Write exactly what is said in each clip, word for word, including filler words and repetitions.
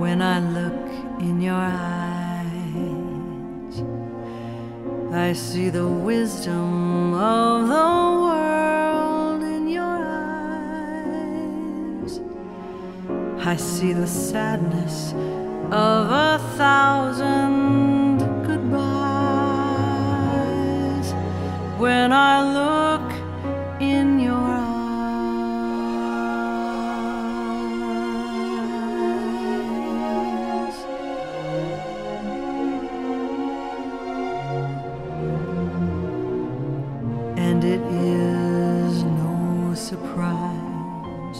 When I look in your eyes, I see the wisdom of the world in your eyes. I see the sadness of a thousand goodbyes when I look in your eyes. And it is no surprise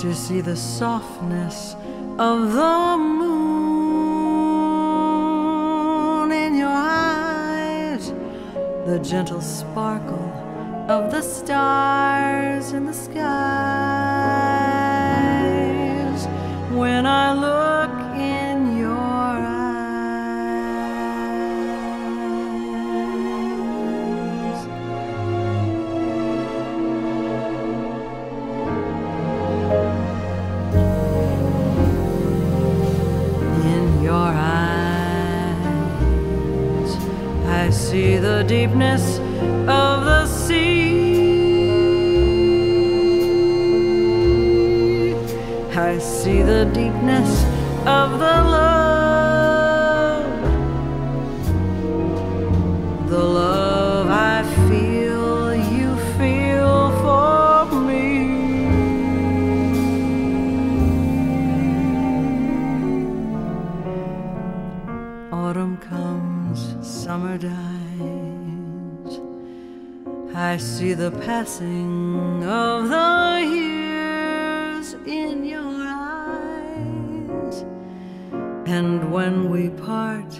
to see the softness of the moon in your eyes, the gentle sparkle of the stars in the skies when I look in your eyes. I see the deepness of the sea. I see the deepness of the love, the love I feel you feel for me. Autumn comes, summer dies. I see the passing of the years in your eyes. And when we part,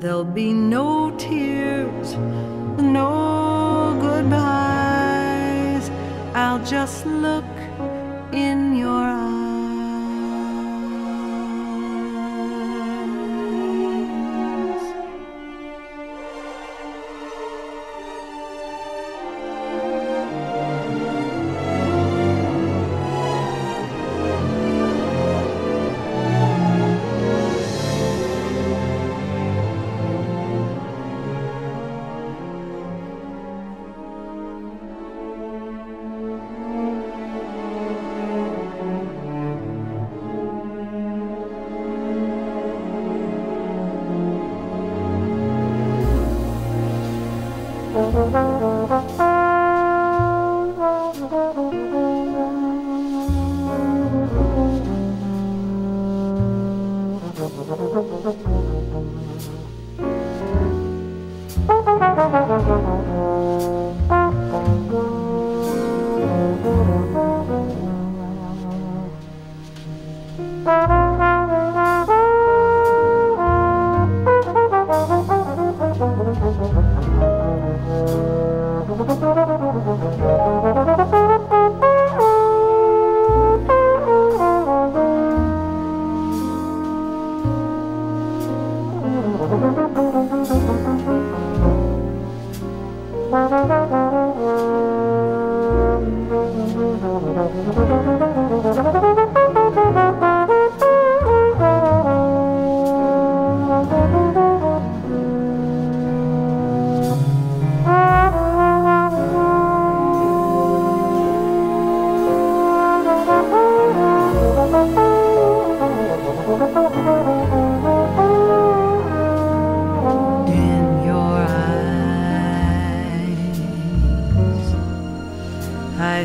there'll be no tears, no goodbyes. I'll just look in your eyes.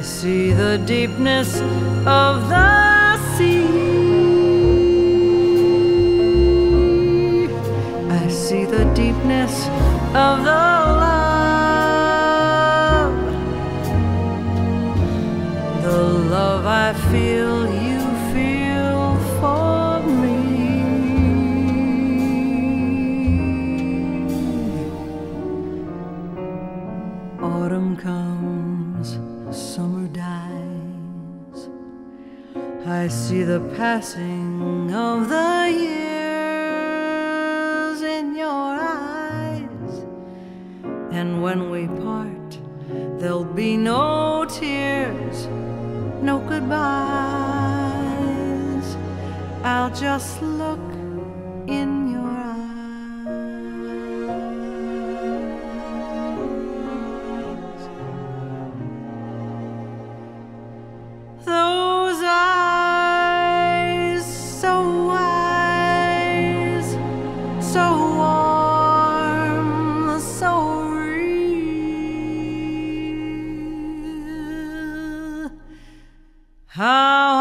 I see the deepness of the sea. I see the deepness of the love, the love I feel you feel for me. Autumn comes, summer dies. I see the passing of the years in your eyes. And when we part, there'll be no tears, no goodbyes. I'll just look in your eyes. Those eyes so wise, so warm, so real. How